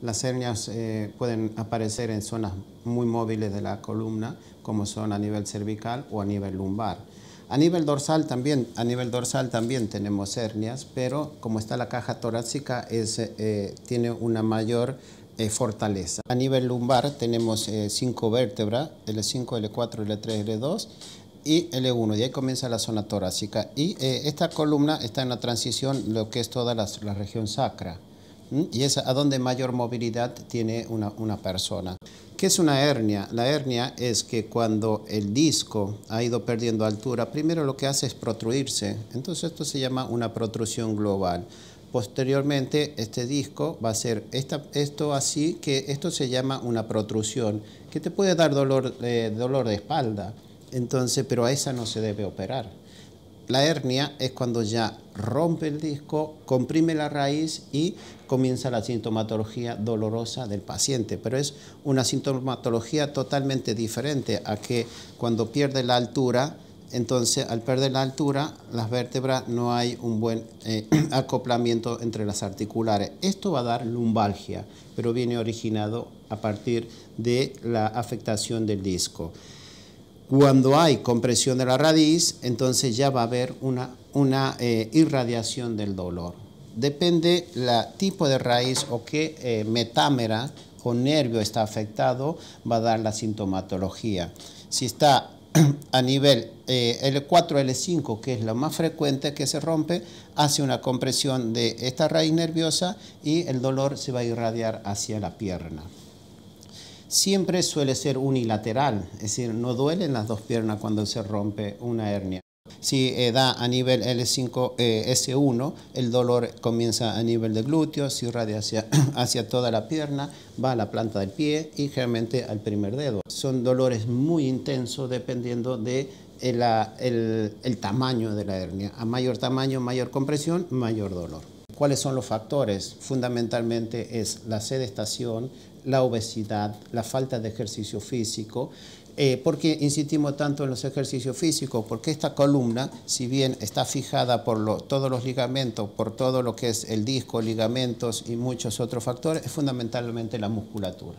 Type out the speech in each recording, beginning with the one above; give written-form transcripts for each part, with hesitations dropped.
Las hernias pueden aparecer en zonas muy móviles de la columna, como son a nivel cervical o a nivel lumbar. A nivel dorsal también tenemos hernias, pero como está la caja torácica, tiene una mayor fortaleza. A nivel lumbar tenemos 5 vértebras, L5, L4, L3, L2 y L1, y ahí comienza la zona torácica. Y esta columna está en la transición, lo que es toda la región sacra. Y es a donde mayor movilidad tiene una persona. ¿Qué es una hernia? La hernia es que cuando el disco ha ido perdiendo altura, primero lo que hace es protruirse. Entonces esto se llama una protrusión global. Posteriormente este disco va a hacer esto se llama una protrusión, que te puede dar dolor de espalda. Entonces, pero a esa no se debe operar. La hernia es cuando ya rompe el disco, comprime la raíz y comienza la sintomatología dolorosa del paciente. Pero es una sintomatología totalmente diferente a que cuando pierde la altura. Entonces, al perder la altura, las vértebras no hay un buen acoplamiento entre las articulares. Esto va a dar lumbalgia, pero viene originado a partir de la afectación del disco. Cuando hay compresión de la raíz, entonces ya va a haber una irradiación del dolor. Depende el tipo de raíz o qué metámera o nervio está afectado, va a dar la sintomatología. Si está a nivel L4, L5, que es lo más frecuente que se rompe, hace una compresión de esta raíz nerviosa y el dolor se va a irradiar hacia la pierna. Siempre suele ser unilateral, es decir, no duelen las dos piernas cuando se rompe una hernia. Si da a nivel L5-S1, el dolor comienza a nivel de glúteos, se irradia hacia toda la pierna, va a la planta del pie y generalmente al primer dedo. Son dolores muy intensos dependiendo de el tamaño de la hernia. A mayor tamaño, mayor compresión, mayor dolor. ¿Cuáles son los factores? Fundamentalmente es la sedestación, la obesidad, la falta de ejercicio físico. ¿Por qué insistimos tanto en los ejercicios físicos? Porque esta columna, si bien está fijada por todos los ligamentos, por todo lo que es el disco, ligamentos y muchos otros factores, es fundamentalmente la musculatura.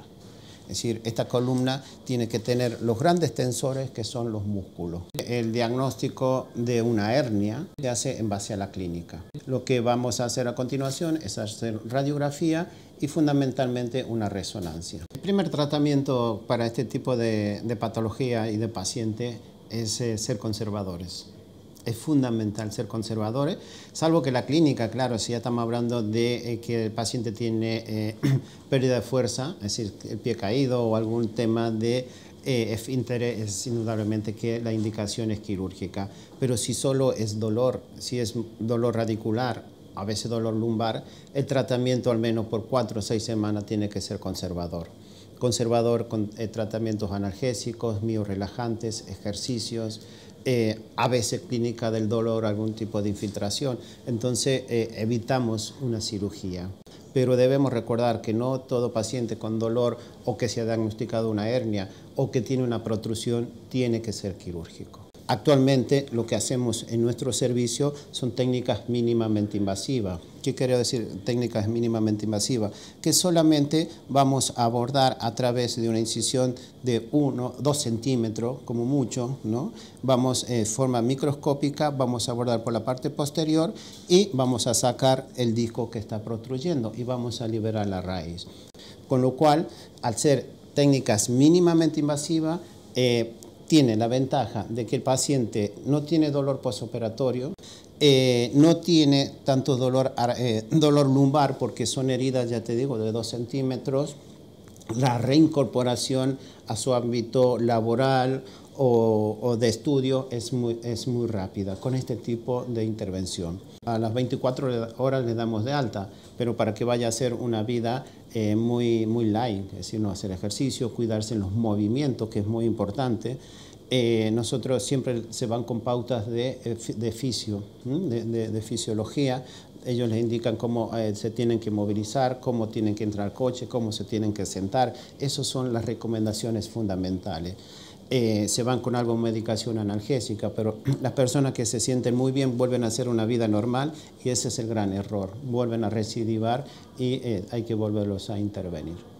Es decir, esta columna tiene que tener los grandes tensores que son los músculos. El diagnóstico de una hernia se hace en base a la clínica. Lo que vamos a hacer a continuación es hacer radiografía y fundamentalmente una resonancia. El primer tratamiento para este tipo de patología y de paciente es ser conservadores. Es fundamental ser conservadores, salvo que la clínica, claro, si ya estamos hablando de que el paciente tiene pérdida de fuerza, es decir, el pie caído o algún tema de interés, es indudablemente que la indicación es quirúrgica. Pero si solo es dolor, si es dolor radicular, a veces dolor lumbar, el tratamiento al menos por 4 o 6 semanas tiene que ser conservador con tratamientos analgésicos, miorelajantes, ejercicios, a veces clínica del dolor, algún tipo de infiltración. Entonces evitamos una cirugía. Pero debemos recordar que no todo paciente con dolor o que se ha diagnosticado una hernia o que tiene una protrusión tiene que ser quirúrgico. Actualmente lo que hacemos en nuestro servicio son técnicas mínimamente invasivas. ¿Qué quiero decir técnicas mínimamente invasivas? Que solamente vamos a abordar a través de una incisión de 1 o 2 centímetros, como mucho, ¿no? Vamos en forma microscópica, vamos a abordar por la parte posterior y vamos a sacar el disco que está protruyendo y vamos a liberar la raíz. Con lo cual, al ser técnicas mínimamente invasivas, tiene la ventaja de que el paciente no tiene dolor postoperatorio, no tiene tanto dolor lumbar porque son heridas, ya te digo, de 2 centímetros, la reincorporación a su ámbito laboral o de estudio es muy rápida con este tipo de intervención. A las 24 horas le damos de alta, pero para que vaya a ser una vida muy light, es decir, no hacer ejercicio, cuidarse en los movimientos, que es muy importante. Nosotros siempre se van con pautas de fisiología. Ellos les indican cómo se tienen que movilizar, cómo tienen que entrar al coche, cómo se tienen que sentar. Esas son las recomendaciones fundamentales. se van con algo de medicación analgésica, pero las personas que se sienten muy bien vuelven a hacer una vida normal y ese es el gran error, vuelven a recidivar y hay que volverlos a intervenir.